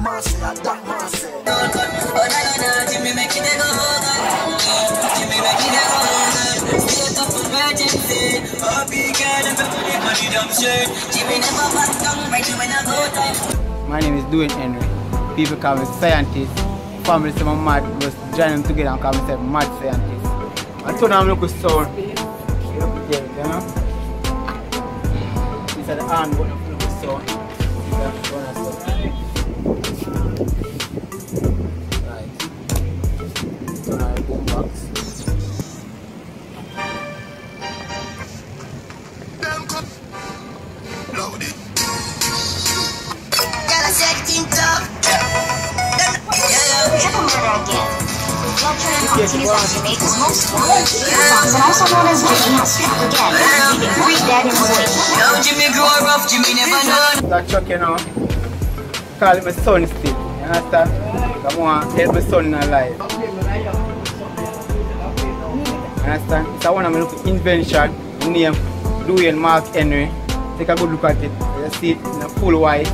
My name is Dwayne Henry. People call me scientist. Family say I'm mad, was joining them together and call myself mad scientist. I told them I'm looking sour. These are the hand one of looking sour. These Jamaica's most songs and also known as Jimmy Hustler. Again, leaving great dead in the Jimmy grew rough, Jimmy never known. That truck, you know, call him a son still. You understand? I want to help my son in my life. You understand? It's a one of my little invention, named Dwayne Mark Henry. Take a good look at it. You see it in a full white.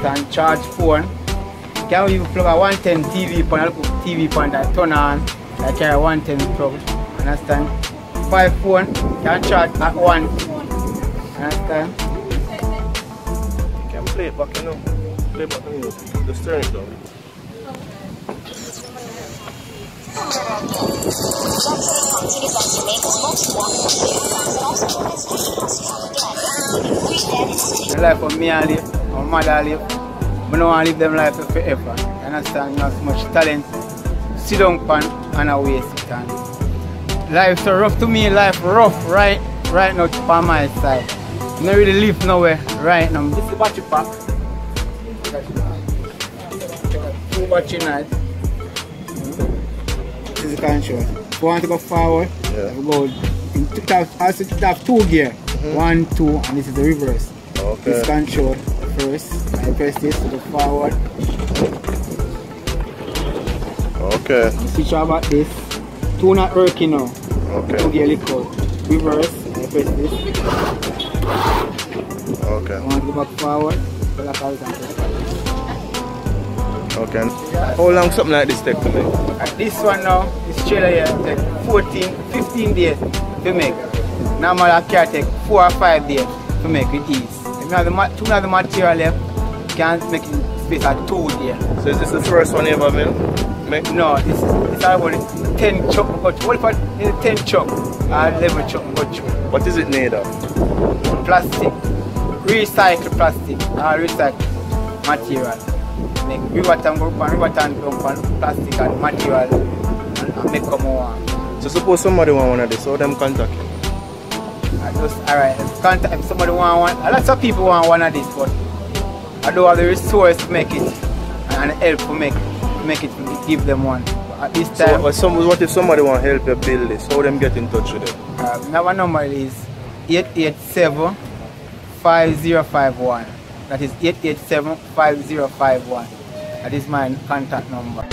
And charge phone. Can even plug a 110 TV pan, TV pan that turn on, I carry a 110 plug. Understand? 5 phone can charge at once. Understand? You can play it back, you know. Play back, you know. Just turn it down. The life of me I live, my mother I live, I don't want to live them life forever. You understand? You have so much talent, sit down pan and I waste it on. Life so rough to me, life rough right now on my side. I don't really live nowhere right now. This is a battery pack. Two battery nights. Control. If you want to go forward, yeah. You go in two, also you have two gear. Mm-hmm. 1, 2, and this is the reverse. Okay. This control first. I press this to go forward. Okay. You switch about this. Two not working now. Okay. Two gear little. Reverse. I press this. Okay. I want to go back forward. Okay. How long something like this take to make? At this one now, this trailer here take 14-15 days to make. Normally a car take 4 or 5 days to make with ease. If you have too much material left, you can't make it space at 2 days. So is this the first one you ever make? No, it's about 10 chuck. What if I 10 chuck or 11 chuck? What is it made of? Plastic. Recycled plastic or recycled material. Make river tank plastic and material and make come on. So suppose somebody want one of this, how them contact you? I just alright, if somebody want one, lots of people want one of this, but I don't have the resource to make it and help to make it to give them one. But at this time. So what if somebody want help you build this? How them get in touch with them? Our number is 887-5051. That is 887-5051. That is my contact number.